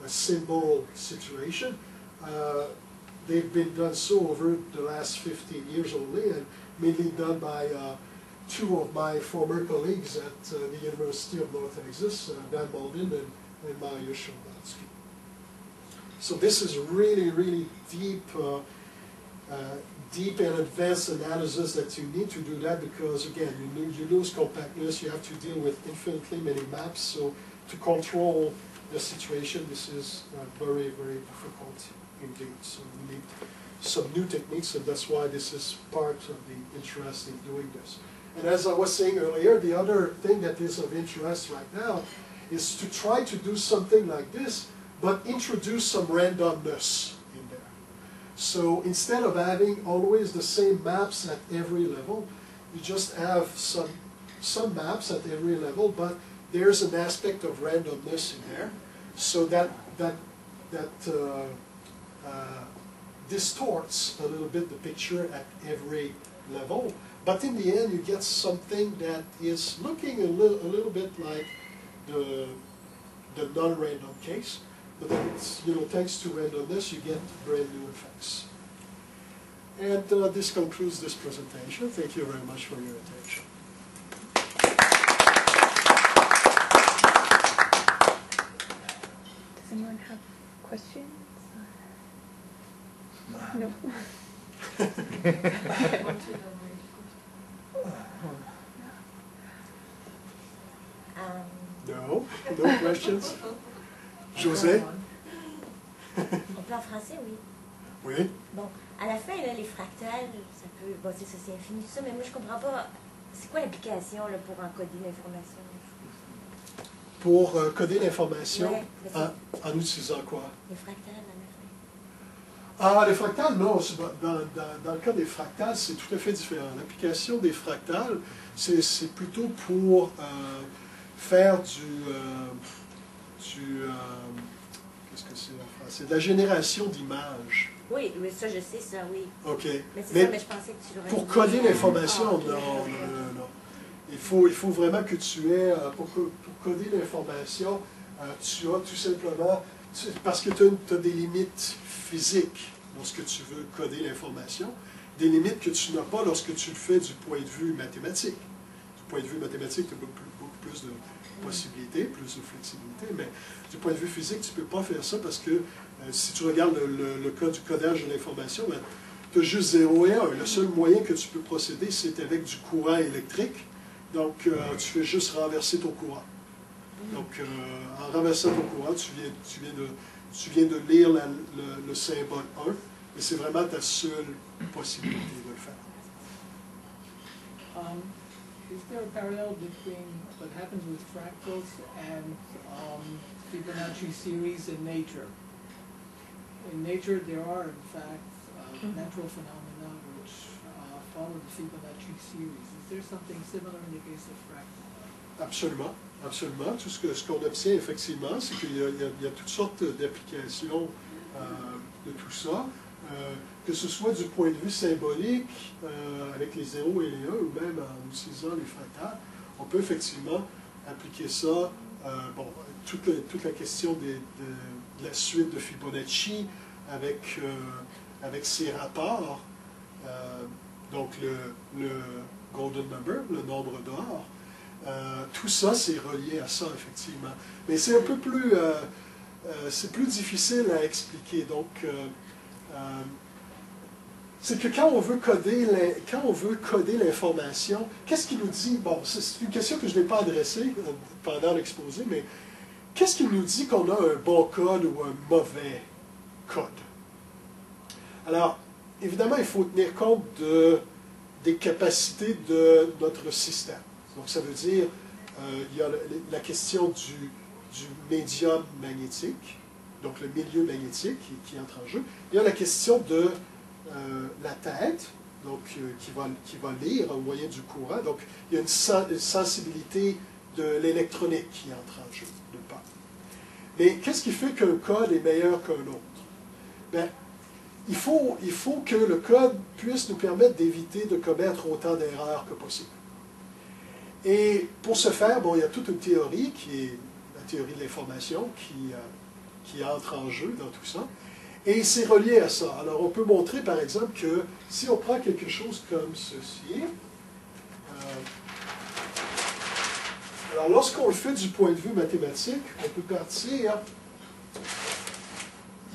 uh, symbol situation, uh, they've been done so over the last fifteen years only, and mainly done by uh, two of my former colleagues at uh, the University of North Texas, uh, Dan Baldwin and, and Mariusz Szczerbatski. So this is really, really deep, uh, uh, deep and advanced analysis that you need to do that, because again, you, need, you lose compactness, you have to deal with infinitely many maps, so to control the situation, this is uh, very, very difficult indeed. So we need some new techniques, and that's why this is part of the interest in doing this. And as I was saying earlier, the other thing that is of interest right now is to try to do something like this, but introduce some randomness in there. So instead of having always the same maps at every level, you just have some, some maps at every level, but there's an aspect of randomness in there, so that, that, that uh, uh, distorts a little bit the picture at every level. But in the end, you get something that is looking a little, a little bit like the, the non-random case. But then it's, you know, thanks to randomness, you get brand new effects. And uh, this concludes this presentation. Thank you very much for your attention. Does anyone have questions? No. No, no questions. José? On plan français, oui. Oui. Bon, à la fin, là, les fractales, ça peut, bon, c'est ça, c'est infini, tout ça, mais moi, je comprends pas, c'est quoi l'application là, pour encoder l'information? Pour euh, coder l'information, ouais, en, en utilisant quoi? Les fractales, à la fin. Ah, les fractales, non, dans, dans, dans le cas des fractales, c'est tout à fait différent. L'application des fractales, c'est plutôt pour... Euh, faire du, euh, du euh, qu'est-ce que c'est en français, de la génération d'images. Oui, oui, ça je sais, ça oui. OK. Mais c'est ça, mais je pensais que tu l'aurais... Pour coder l'information, ah, okay. non, non, non, non. Il faut, il faut vraiment que tu aies, pour, pour coder l'information, tu as tout simplement, tu, parce que tu as, as des limites physiques lorsque tu veux coder l'information, des limites que tu n'as pas lorsque tu le fais du point de vue mathématique. Du point de vue mathématique, tu peux plus plus de possibilités, plus de flexibilité, mais du point de vue physique, tu ne peux pas faire ça parce que euh, si tu regardes le, le, le cas du codage de l'information, ben, tu as juste zéro et un. Le seul moyen que tu peux procéder, c'est avec du courant électrique. Donc, euh, tu fais juste renverser ton courant. Donc, euh, en renversant ton courant, tu viens, tu viens, de, tu viens de lire la, le, le symbole un, mais c'est vraiment ta seule possibilité de le faire. Um. Is there a parallel between what happens with fractals and um, Fibonacci series in nature? In nature, there are, in fact, uh, natural phenomena which uh, follow the Fibonacci series. Is there something similar in the case of fractals? Absolument, absolument. Tout ce que ce qu'on observe effectivement, c'est qu'il y, y, y a toutes sortes d'applications euh, de tout ça. Euh, que ce soit du point de vue symbolique, euh, avec les zéros et les un, ou même en utilisant les fractales, on peut effectivement appliquer ça, euh, bon, toute, le, toute la question des, de, de la suite de Fibonacci, avec, euh, avec ses rapports, euh, donc le, le golden number, le nombre d'or, euh, tout ça c'est relié à ça effectivement. Mais c'est un peu plus, euh, euh, c'est plus difficile à expliquer. Donc, euh, euh, c'est que quand on veut coder, quand on veut coder l'information, qu'est-ce qu'il nous dit? Bon, c'est une question que je n'ai pas adressée pendant l'exposé, mais qu'est-ce qu'il nous dit qu'on a un bon code ou un mauvais code? Alors, évidemment, il faut tenir compte de, des capacités de notre système. Donc, ça veut dire, euh, il y a la question du, du médium magnétique, donc le milieu magnétique qui, qui entre en jeu. Il y a la question de euh, la tête, donc euh, qui, va, qui va lire au moyen du courant. Donc, il y a une, sen, une sensibilité de l'électronique qui entre en jeu, de pas. Mais qu'est-ce qui fait qu'un code est meilleur qu'un autre? Ben, Il faut, il faut que le code puisse nous permettre d'éviter de commettre autant d'erreurs que possible. Et pour ce faire, bon, il y a toute une théorie, qui est la théorie de l'information, qui, euh, qui entre en jeu dans tout ça. Et c'est relié à ça. Alors on peut montrer par exemple que si on prend quelque chose comme ceci, euh, alors lorsqu'on le fait du point de vue mathématique, on peut partir...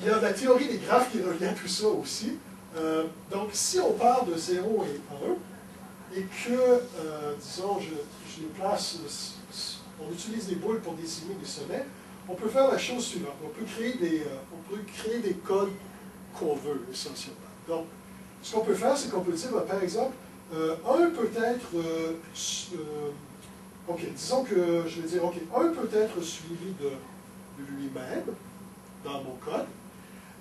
Il y a la théorie des graphes qui revient à tout ça aussi. Euh, donc, si on part de zéro et un, et que, euh, disons, je, je les place, on utilise des boules pour dessiner des sommets, on peut faire la chose suivante. On peut créer des, euh, on peut créer des codes qu'on veut, essentiellement. Donc, ce qu'on peut faire, c'est qu'on peut dire, bah, par exemple, euh, un peut être... Euh, euh, OK, disons que, je vais dire, OK, un peut être suivi de, de lui-même, dans mon code.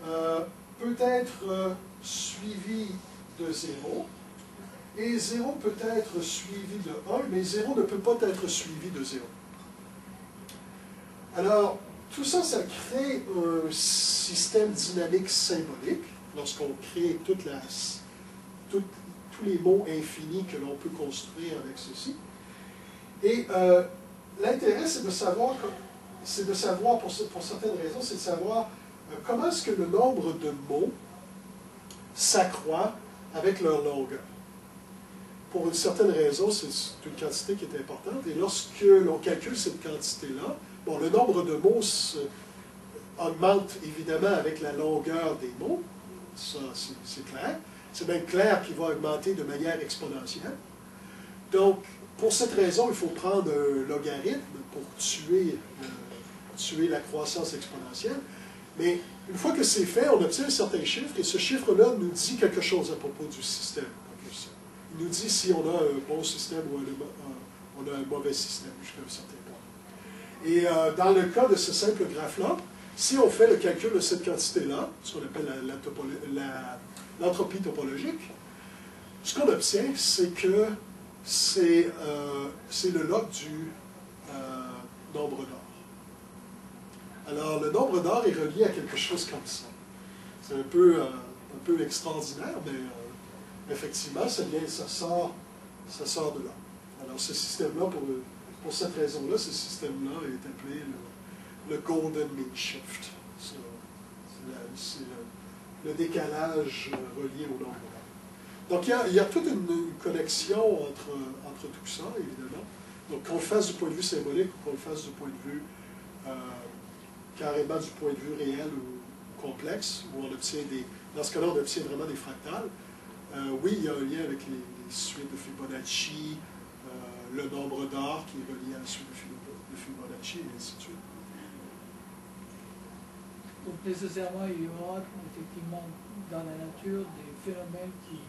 Euh, peut être euh, suivi de zéro, et zéro peut être suivi de un, mais zéro ne peut pas être suivi de zéro. Alors, tout ça, ça crée un système dynamique symbolique, lorsqu'on crée toute la, tout, tous les mots infinis que l'on peut construire avec ceci. Et euh, l'intérêt, c'est de savoir, c'est de savoir pour, pour certaines raisons, c'est de savoir comment est-ce que le nombre de mots s'accroît avec leur longueur? Pour une certaine raison, c'est une quantité qui est importante. Et lorsque l'on calcule cette quantité-là, bon, le nombre de mots augmente évidemment avec la longueur des mots. Ça, c'est clair. C'est même clair qu'il va augmenter de manière exponentielle. Donc, pour cette raison, il faut prendre un logarithme pour tuer, euh, tuer la croissance exponentielle. Mais une fois que c'est fait, on obtient un certain chiffre, et ce chiffre-là nous dit quelque chose à propos du système. Il nous dit si on a un bon système ou un, on a un mauvais système, jusqu'à un certain point. Et euh, dans le cas de ce simple graphe-là, si on fait le calcul de cette quantité-là, ce qu'on appelle l'entropie topo topologique, ce qu'on obtient, c'est que c'est euh, le log du euh, nombre d'or. Alors, le nombre d'or est relié à quelque chose comme ça. C'est un peu, euh, un peu extraordinaire, mais euh, effectivement, ça, vient, ça, sort, ça sort de là. Alors, ce système-là, pour, pour cette raison-là, ce système-là est appelé le, le Golden Mean Shift. C'est le, le décalage relié au nombre d'or. Donc, il y a, il y a toute une, une connexion entre, entre tout ça, évidemment. Donc, qu'on le fasse du point de vue symbolique ou qu'on le fasse du point de vue... Euh, carrément du point de vue réel ou complexe, où on obtient des... Dans ce cas-là, on obtient vraiment des fractales. Euh, oui, il y a un lien avec les, les suites de Fibonacci, euh, le nombre d'or qui est relié à la suite de Fibonacci, et ainsi de suite. Donc, nécessairement, il y aura effectivement dans la nature des phénomènes qui,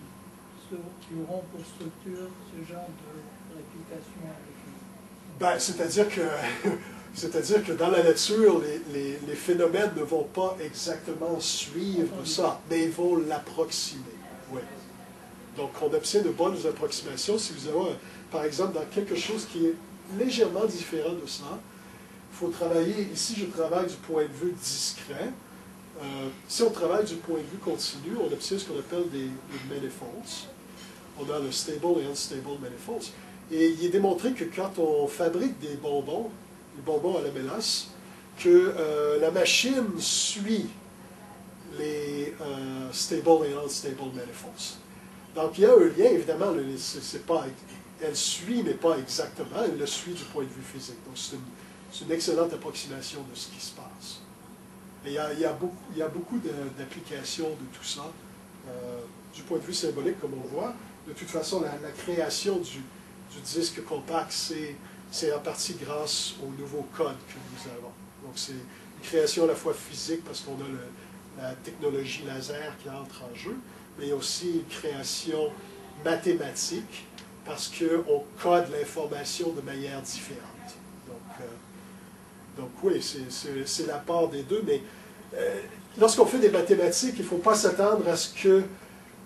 qui auront pour structure ce genre de réplication. Ben, c'est-à-dire que... C'est-à-dire que dans la nature, les, les, les phénomènes ne vont pas exactement suivre ça, mais ils vont l'approximer. Oui. Donc, on obtient de bonnes approximations. Si vous avez, par exemple, dans quelque chose qui est légèrement différent de ça, il faut travailler, ici je travaille du point de vue discret. Euh, si on travaille du point de vue continu, on obtient ce qu'on appelle des, des manifolds. On a le stable et unstable manifolds. Et il est démontré que quand on fabrique des bonbons, les bonbons à la mélasse, que euh, la machine suit les euh, stable et unstable manifolds. Dans Pierre Eulien, évidemment, le, c'est pas, elle suit, mais pas exactement, elle le suit du point de vue physique. Donc c'est une, c'est une excellente approximation de ce qui se passe. Et il y a, il y a beaucoup, il y a beaucoup d'applications de tout ça, euh, du point de vue symbolique, comme on voit. De toute façon, la, la création du, du disque compact, c'est en partie grâce au nouveau code que nous avons. Donc c'est une création à la fois physique, parce qu'on a le, la technologie laser qui entre en jeu, mais aussi une création mathématique, parce qu'on code l'information de manière différente. Donc, euh, donc oui, c'est l'apport des deux, mais euh, lorsqu'on fait des mathématiques, il ne faut pas s'attendre à ce que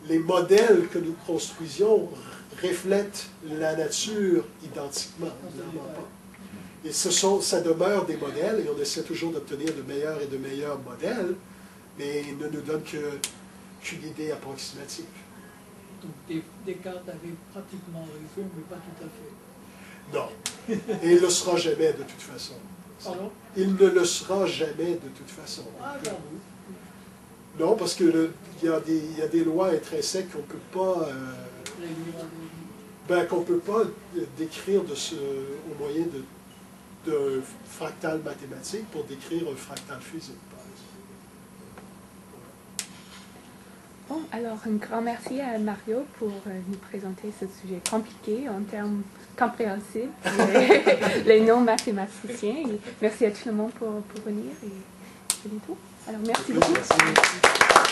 les modèles que nous construisions reflètent la nature identiquement. Et ce sont, ça demeure des modèles, et on essaie toujours d'obtenir de meilleurs et de meilleurs modèles, mais ils ne nous donnent qu'une idée approximative. Donc Descartes avait pratiquement raison, mais pas tout à fait. Non. Et il ne le sera jamais de toute façon. Pardon? Il ne le sera jamais de toute façon. Ah, ben oui. Non, parce qu'il y, y a des lois intrinsèques qu'on ne peut pas... Euh, ben, qu'on ne peut pas décrire de ce, au moyen d'un fractal mathématique pour décrire un fractal physique, par exemple. Bon, alors un grand merci à Mario pour euh, nous présenter ce sujet compliqué en termes compréhensibles, les non-mathématiciens. Merci à tout le monde pour, pour venir et c'est tout. Alors merci beaucoup.